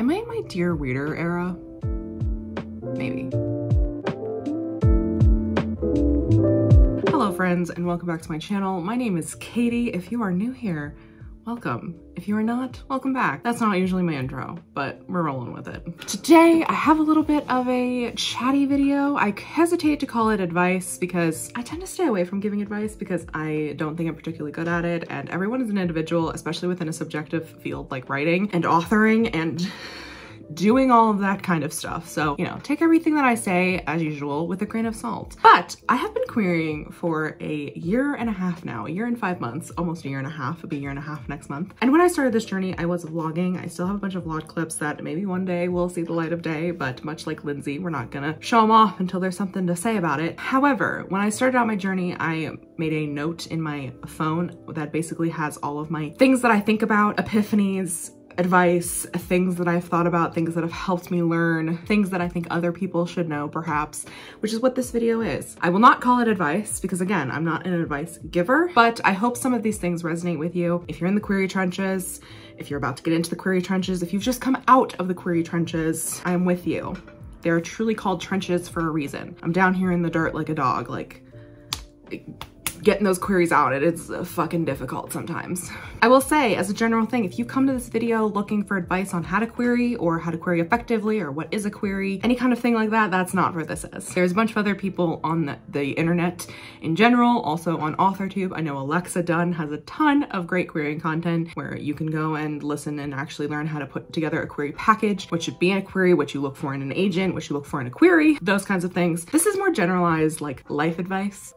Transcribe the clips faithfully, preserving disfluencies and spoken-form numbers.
Am I in my Dear Reader era? Maybe. Hello friends and welcome back to my channel. My name is Katie. If you are new here, welcome. If you are not, welcome back. That's not usually my intro, but we're rolling with it. Today, I have a little bit of a chatty video. I hesitate to call it advice because I tend to stay away from giving advice because I don't think I'm particularly good at it, and everyone is an individual, especially within a subjective field like writing and authoring and doing all of that kind of stuff. So, you know, take everything that I say as usual with a grain of salt. But I have been querying for a year and a half now, a year and five months, almost a year and a half, it'll be a year and a half next month. And when I started this journey, I was vlogging. I still have a bunch of vlog clips that maybe one day will see the light of day, but much like Lindsay, we're not gonna show them off until there's something to say about it. However, when I started out my journey, I made a note in my phone that basically has all of my things that I think about, epiphanies, advice, things that I've thought about, things that have helped me learn, things that I think other people should know perhaps, which is what this video is. I will not call it advice because again, I'm not an advice giver, but I hope some of these things resonate with you. If you're in the query trenches, if you're about to get into the query trenches, if you've just come out of the query trenches, I'm with you. They're truly called trenches for a reason. I'm down here in the dirt like a dog, like getting those queries out, and it's fucking difficult sometimes. I will say, as a general thing, if you come to this video looking for advice on how to query or how to query effectively or what is a query, any kind of thing like that, that's not where this is. There's a bunch of other people on the, the internet in general, also on AuthorTube. I know Alexa Dunn has a ton of great querying content where you can go and listen and actually learn how to put together a query package, what should be in a query, what you look for in an agent, what you look for in a query, those kinds of things. This is more generalized, like life advice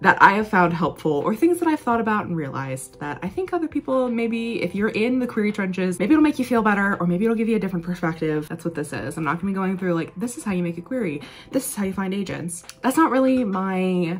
that I have found helpful, or things that I've thought about and realized that I think other people, maybe if you're in the query trenches, maybe it'll make you feel better, or maybe it'll give you a different perspective. That's what this is. I'm not gonna be going through like, this is how you make a query, this is how you find agents. That's not really my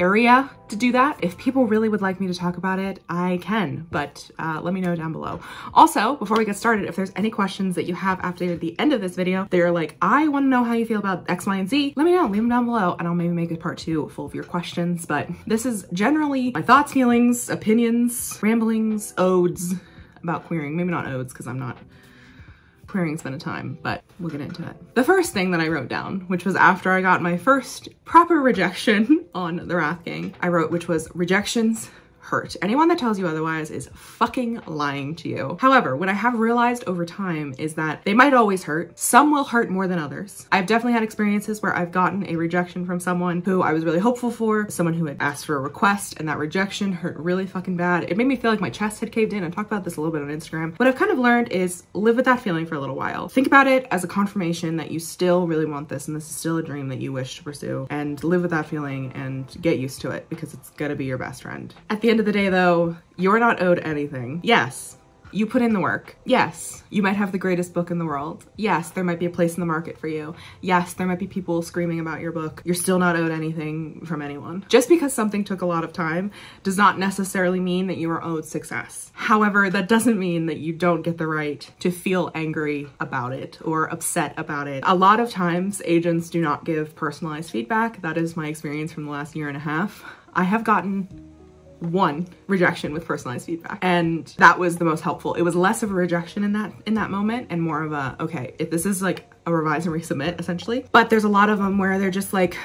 area to do that. If people really would like me to talk about it, I can, but uh, let me know down below. Also, before we get started, if there's any questions that you have after the end of this video, they're like, I wanna know how you feel about X, Y, and Z, let me know, leave them down below, and I'll maybe make a part two full of your questions, but this is generally my thoughts, feelings, opinions, ramblings, odes about querying. Maybe not odes, because I'm not querying's been a time, but we'll get into it. The first thing that I wrote down, which was after I got my first proper rejection on The Wrath Gang, I wrote, which was rejections hurt. Anyone that tells you otherwise is fucking lying to you. However, what I have realized over time is that they might always hurt. Some will hurt more than others. I've definitely had experiences where I've gotten a rejection from someone who I was really hopeful for, someone who had asked for a request, and that rejection hurt really fucking bad. It made me feel like my chest had caved in. I talked about this a little bit on Instagram. What I've kind of learned is live with that feeling for a little while. Think about it as a confirmation that you still really want this and this is still a dream that you wish to pursue, and live with that feeling and get used to it because it's gonna be your best friend. At the end of the day though, you're not owed anything. Yes, you put in the work. Yes, you might have the greatest book in the world. Yes, there might be a place in the market for you. Yes, there might be people screaming about your book. You're still not owed anything from anyone. Just because something took a lot of time does not necessarily mean that you are owed success. However, that doesn't mean that you don't get the right to feel angry about it or upset about it. A lot of times agents do not give personalized feedback. That is my experience from the last year and a half. I have gotten one rejection with personalized feedback, and that was the most helpful. It was less of a rejection in that in that moment and more of a, okay, if this is like a revise and resubmit essentially. But there's a lot of them where they're just like,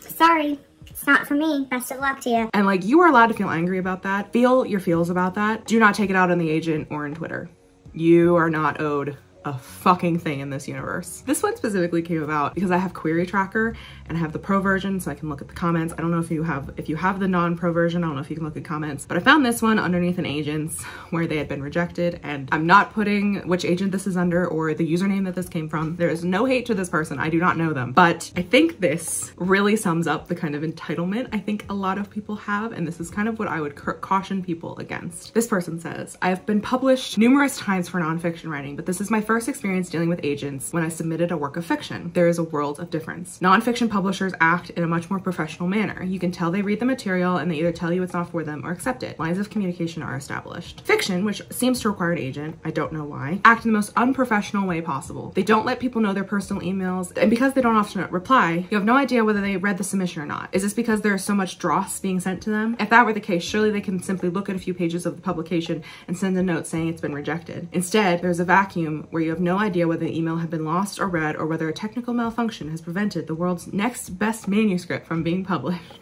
sorry, it's not for me, best of luck to you. And like, you are allowed to feel angry about that. Feel your feels about that. Do not take it out on the agent or on Twitter. You are not owed a fucking thing in this universe. This one specifically came about because I have Query Tracker and I have the pro version so I can look at the comments. I don't know if you have, if you have the non-pro version, I don't know if you can look at comments, but I found this one underneath an agent's where they had been rejected, and I'm not putting which agent this is under or the username that this came from. There is no hate to this person. I do not know them, but I think this really sums up the kind of entitlement I think a lot of people have, and this is kind of what I would caution people against. This person says, I've been published numerous times for nonfiction writing, but this is my first first experience dealing with agents when I submitted a work of fiction. There is a world of difference. Nonfiction publishers act in a much more professional manner. You can tell they read the material and they either tell you it's not for them or accept it. Lines of communication are established. Fiction, which seems to require an agent, I don't know why, act in the most unprofessional way possible. They don't let people know their personal emails, and because they don't often reply, you have no idea whether they read the submission or not. Is this because there is so much dross being sent to them? If that were the case, surely they can simply look at a few pages of the publication and send a note saying it's been rejected. Instead, there's a vacuum where you have no idea whether the email had been lost or read, or whether a technical malfunction has prevented the world's next best manuscript from being published.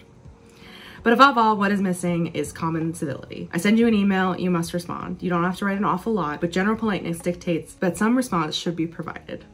But above all, what is missing is common civility. I send you an email, you must respond. You don't have to write an awful lot, but general politeness dictates that some response should be provided.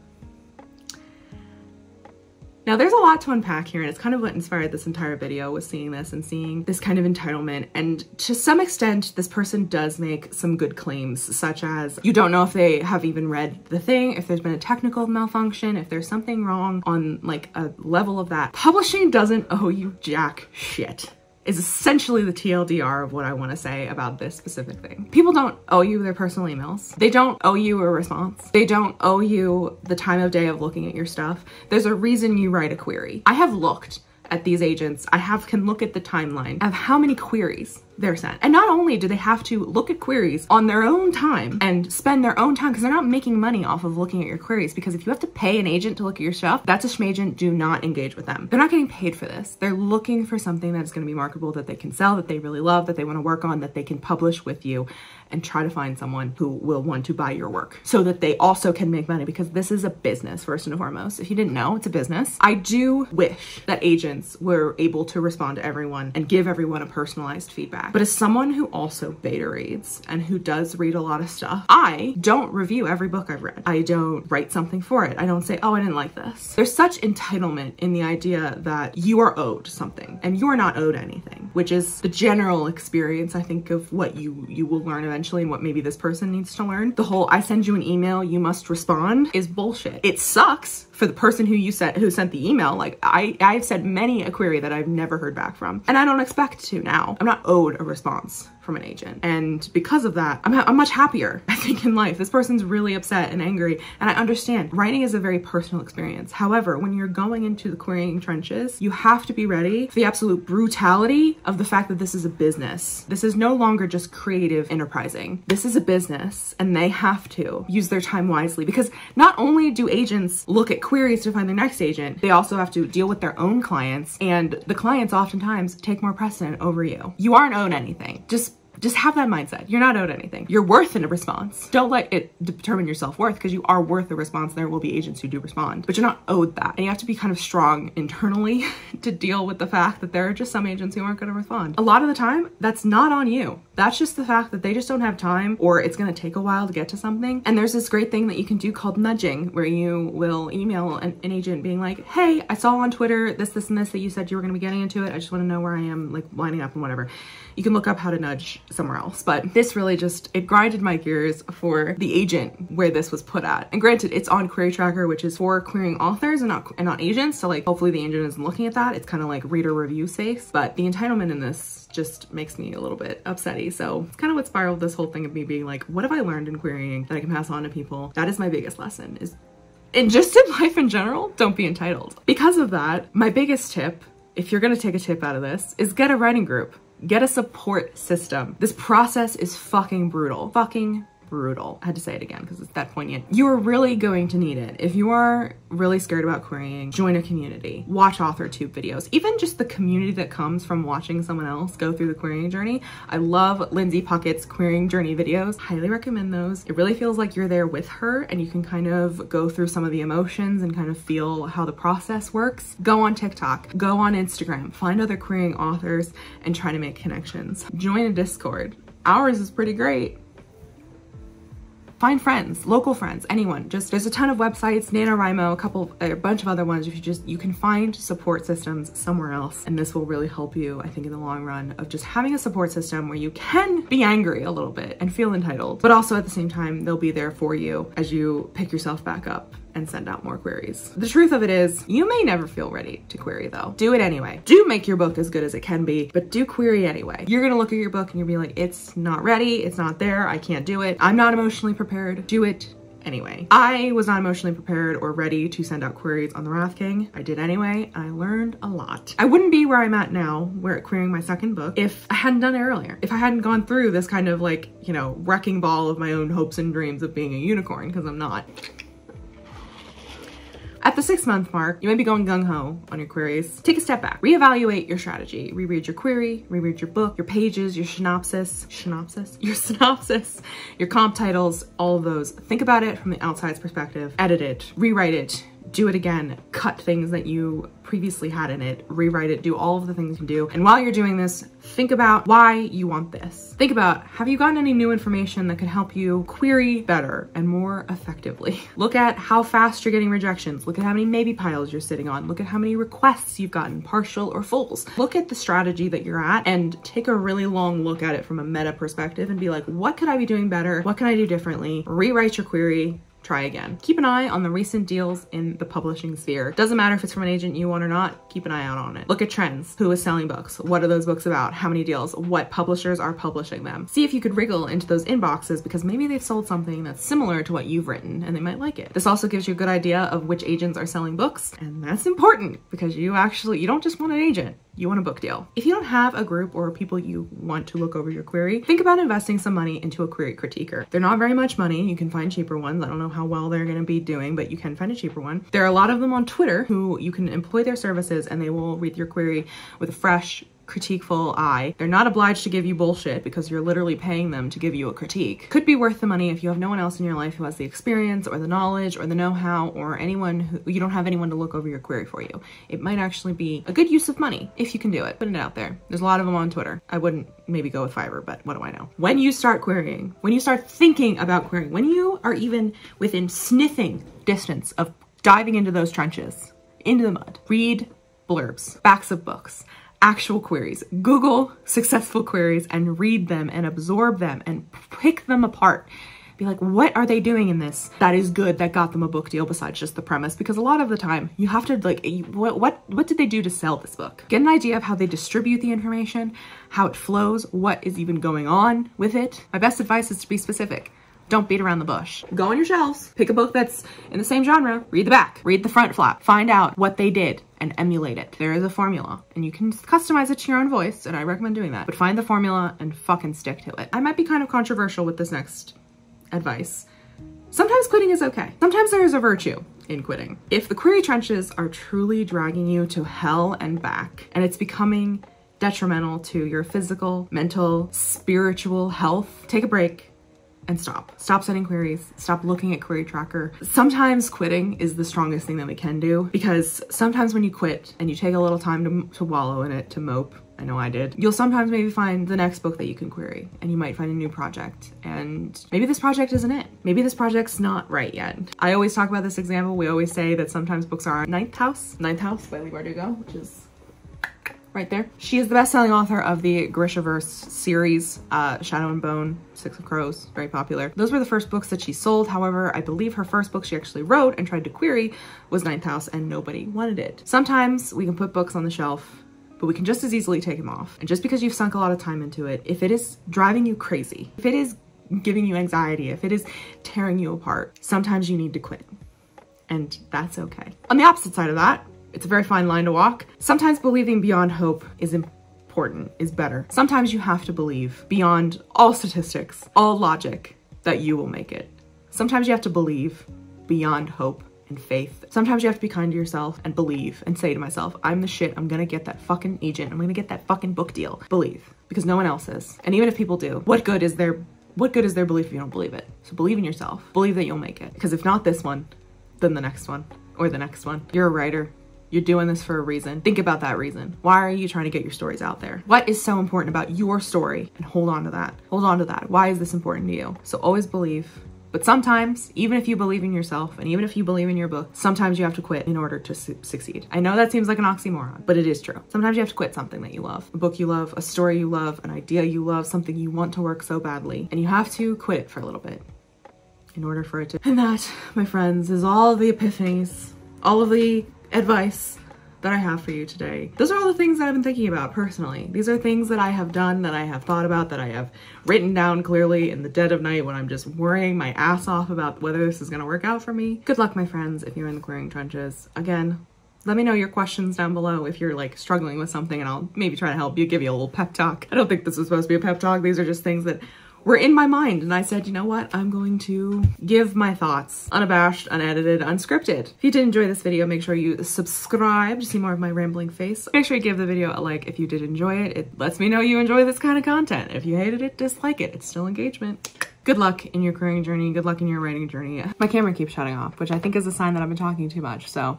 Now, there's a lot to unpack here, and it's kind of what inspired this entire video, was seeing this and seeing this kind of entitlement. And to some extent, this person does make some good claims, such as you don't know if they have even read the thing, if there's been a technical malfunction, if there's something wrong on like a level of that. Publishing doesn't owe you jack shit is essentially the T L D R of what I want to say about this specific thing. People don't owe you their personal emails. They don't owe you a response. They don't owe you the time of day of looking at your stuff. There's a reason you write a query. I have looked at these agents. I have can look at the timeline of how many queries they're sent. And not only do they have to look at queries on their own time and spend their own time, because they're not making money off of looking at your queries, because if you have to pay an agent to look at your stuff, that's a schmagent. Do not engage with them. They're not getting paid for this. They're looking for something that's going to be marketable, that they can sell, that they really love, that they want to work on, that they can publish with you, and try to find someone who will want to buy your work so that they also can make money, because this is a business first and foremost. If you didn't know, it's a business. I do wish that agents were able to respond to everyone and give everyone a personalized feedback. But as someone who also beta reads and who does read a lot of stuff, I don't review every book I've read. I don't write something for it. I don't say, oh, I didn't like this. There's such entitlement in the idea that you are owed something and you're not owed anything, which is the general experience, I think, of what you, you will learn eventually and what maybe this person needs to learn. The whole, I send you an email, you must respond, is bullshit. It sucks for the person who you sent, who sent the email. Like I, I've sent many a query that I've never heard back from, and I don't expect to now. I'm not owed a response from an agent. And because of that, I'm, I'm much happier, I think, in life. This person's really upset and angry, and I understand. Writing is a very personal experience. However, when you're going into the querying trenches, you have to be ready for the absolute brutality of the fact that this is a business. This is no longer just creative enterprising. This is a business, and they have to use their time wisely, because not only do agents look at queries to find their next agent, they also have to deal with their own clients, and the clients oftentimes take more precedent over you. You aren't owed anything. Just Just have that mindset. You're not owed anything. You're worth in a response. Don't let it determine your self-worth, because you are worth a response. There will be agents who do respond, but you're not owed that. And you have to be kind of strong internally to deal with the fact that there are just some agents who aren't going to respond. A lot of the time, that's not on you. That's just the fact that they just don't have time, or it's going to take a while to get to something. And there's this great thing that you can do called nudging, where you will email an, an agent being like, hey, I saw on Twitter this, this, and this that you said you were going to be getting into it. I just want to know where I am, like lining up and whatever. You can look up how to nudge somewhere else. But this really just, it grinded my gears for the agent where this was put at. And granted, it's on Query Tracker, which is for querying authors and not, and not agents. So like, hopefully the agent isn't looking at that. It's kind of like reader review safe, but the entitlement in this just makes me a little bit upsetty. So it's kind of what spiraled this whole thing of me being like, what have I learned in querying that I can pass on to people? That is my biggest lesson, is, and just in life in general, don't be entitled. Because of that, my biggest tip, if you're going to take a tip out of this, is get a writing group. Get a support system. This process is fucking brutal. Fucking brutal. I had to say it again because it's that poignant. You are really going to need it. If you are really scared about querying, join a community. Watch AuthorTube videos. Even just the community that comes from watching someone else go through the querying journey. I love Lindsay Puckett's querying journey videos. Highly recommend those. It really feels like you're there with her, and you can kind of go through some of the emotions and kind of feel how the process works. Go on TikTok. Go on Instagram. Find other querying authors and try to make connections. Join a Discord. Ours is pretty great. Find friends, local friends, anyone. Just, there's a ton of websites, NaNoWriMo, a couple, a bunch of other ones. If you just, you can find support systems somewhere else. And this will really help you, I think, in the long run, of just having a support system where you can be angry a little bit and feel entitled, but also at the same time, they'll be there for you as you pick yourself back up and send out more queries. The truth of it is, you may never feel ready to query though. Do it anyway. Do make your book as good as it can be, but do query anyway. You're gonna look at your book and you'll be like, it's not ready, it's not there, I can't do it, I'm not emotionally prepared. Do it anyway. I was not emotionally prepared or ready to send out queries on The Wrath King. I did anyway, and I learned a lot. I wouldn't be where I'm at now, where querying my second book, if I hadn't done it earlier. If I hadn't gone through this kind of like, you know, wrecking ball of my own hopes and dreams of being a unicorn, because I'm not. At the six month mark, you might be going gung-ho on your queries. Take a step back, reevaluate your strategy, reread your query, reread your book, your pages, your synopsis, synopsis, your synopsis, your comp titles, all of those. Think about it from the outside's perspective, edit it, rewrite it, do it again, cut things that you previously had in it, rewrite it, do all of the things you can do. And while you're doing this, think about why you want this. Think about, have you gotten any new information that could help you query better and more effectively? Look at how fast you're getting rejections. Look at how many maybe piles you're sitting on. Look at how many requests you've gotten, partial or fulls. Look at the strategy that you're at and take a really long look at it from a meta perspective and be like, what could I be doing better? What can I do differently? Rewrite your query. Try again. Keep an eye on the recent deals in the publishing sphere. Doesn't matter if it's from an agent you want or not, keep an eye out on it. Look at trends. Who is selling books? What are those books about? How many deals? What publishers are publishing them? See if you could wriggle into those inboxes because maybe they've sold something that's similar to what you've written and they might like it. This also gives you a good idea of which agents are selling books, and that's important because you actually, you don't just want an agent. You want a book deal. If you don't have a group or people you want to look over your query, think about investing some money into a query critiquer. They're not very much money. You can find cheaper ones. I don't know how well they're going to be doing, but you can find a cheaper one. There are a lot of them on Twitter who you can employ their services and they will read your query with a fresh, critiqueful eye. They're not obliged to give you bullshit because you're literally paying them to give you a critique. Could be worth the money if you have no one else in your life who has the experience or the knowledge or the know-how or anyone who you don't have anyone to look over your query for you. It might actually be a good use of money if you can do it. Putting it out there. There's a lot of them on Twitter. I wouldn't maybe go with Fiverr, but what do I know? When you start querying, when you start thinking about querying, when you are even within sniffing distance of diving into those trenches, into the mud, read blurbs, backs of books, actual queries. Google successful queries and read them and absorb them and pick them apart. Be like, what are they doing in this that is good that got them a book deal besides just the premise? Because a lot of the time you have to like, what, what, what did they do to sell this book? Get an idea of how they distribute the information, how it flows, what is even going on with it. My best advice is to be specific. Don't beat around the bush. Go on your shelves, pick a book that's in the same genre, read the back, read the front flap, find out what they did and emulate it. There is a formula and you can customize it to your own voice and I recommend doing that, but find the formula and fucking stick to it. I might be kind of controversial with this next advice. Sometimes quitting is okay. Sometimes there is a virtue in quitting. If the query trenches are truly dragging you to hell and back and it's becoming detrimental to your physical, mental, spiritual health, take a break. And stop. Stop sending queries. Stop looking at Query Tracker. Sometimes quitting is the strongest thing that we can do because sometimes when you quit and you take a little time to, to wallow in it, to mope, I know I did, you'll sometimes maybe find the next book that you can query and you might find a new project and maybe this project isn't it. Maybe this project's not right yet. I always talk about this example. We always say that sometimes books are Ninth House. Ninth House by Leigh Bardugo, which is right there. She is the best-selling author of the Grishaverse series, uh, Shadow and Bone, Six of Crows, very popular. Those were the first books that she sold. However, I believe her first book she actually wrote and tried to query was Ninth House and nobody wanted it. Sometimes we can put books on the shelf, but we can just as easily take them off. And just because you've sunk a lot of time into it, if it is driving you crazy, if it is giving you anxiety, if it is tearing you apart, sometimes you need to quit. And that's okay. On the opposite side of that, it's a very fine line to walk. Sometimes believing beyond hope is important, is better. Sometimes you have to believe beyond all statistics, all logic, that you will make it. Sometimes you have to believe beyond hope and faith. Sometimes you have to be kind to yourself and believe and say to myself, I'm the shit, I'm gonna get that fucking agent, I'm gonna get that fucking book deal. Believe, because no one else is. And even if people do, what good is their, what good is their belief if you don't believe it? So believe in yourself, believe that you'll make it. Because if not this one, then the next one, or the next one. You're a writer. You're doing this for a reason. Think about that reason. Why are you trying to get your stories out there? What is so important about your story? And hold on to that. Hold on to that. Why is this important to you? So always believe. But sometimes, even if you believe in yourself and even if you believe in your book, sometimes you have to quit in order to su succeed. I know that seems like an oxymoron, but it is true. Sometimes you have to quit something that you love, a book you love, a story you love, an idea you love, something you want to work so badly, and you have to quit it for a little bit in order for it to. And that, my friends, is all of the epiphanies, all of the advice, that I have for you today. Those are all the things that I've been thinking about personally. These are things that I have done, that I have thought about, that I have written down clearly in the dead of night when I'm just worrying my ass off about whether this is gonna work out for me. Good luck, my friends, if you're in the clearing trenches. Again, let me know your questions down below if you're like struggling with something, and I'll maybe try to help you, give you a little pep talk. I don't think this was supposed to be a pep talk. These are just things that were in my mind, and I said, you know what, I'm going to give my thoughts unabashed, unedited, unscripted. If you did enjoy this video, make sure you subscribe to see more of my rambling face. Make sure you give the video a like if you did enjoy it. It lets me know you enjoy this kind of content. If you hated it, dislike it. It's still engagement. Good luck in your careering journey. Good luck in your writing journey. My camera keeps shutting off, which I think is a sign that I've been talking too much. So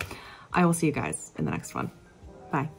I will see you guys in the next one. Bye.